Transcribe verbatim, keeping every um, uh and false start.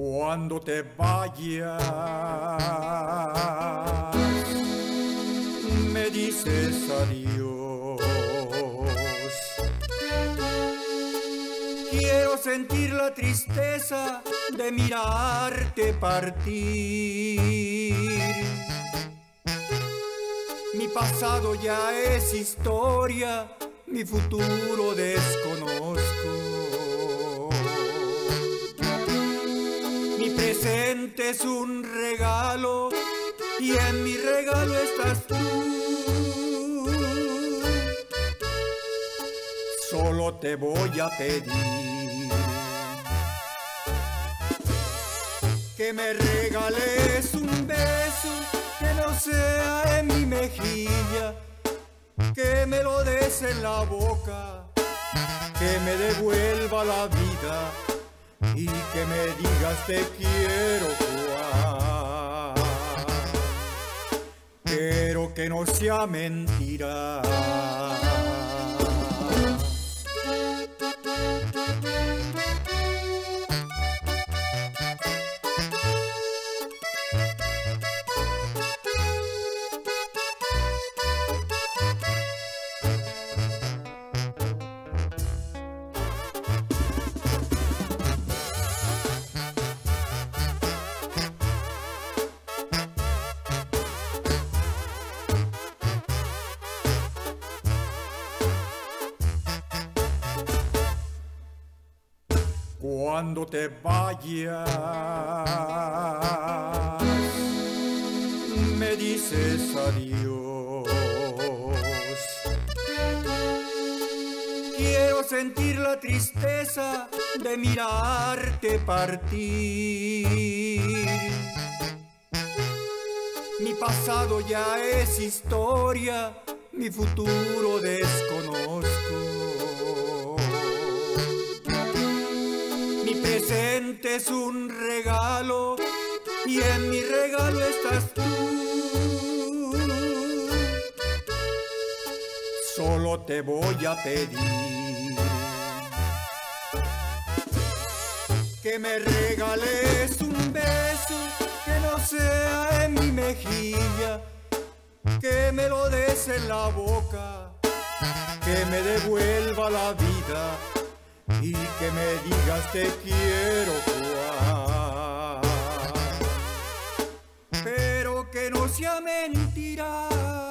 Cuando te vayas, me dices adiós. Quiero sentir la tristeza de mirarte partir. Mi pasado ya es historia, mi futuro desconozco. Mi presente es un regalo y en mi regalo estás tú. Solo te voy a pedir que me regales un beso que no sea en mi mejilla, que me lo des en la boca, que me devuelva la vida y que me digas te quiero, Juan. Quiero que no sea mentira. Cuando te vayas, me dices adiós. Quiero sentir la tristeza de mirarte partir. Mi pasado ya es historia, mi futuro desconozco. Mi presente es un regalo y en mi regalo estás tú. Solo te voy a pedir que me regales un beso que no sea en mi mejilla, que me lo des en la boca, que me devuelva la vida y que me digas te quiero, Juan, pero que no sea mentira.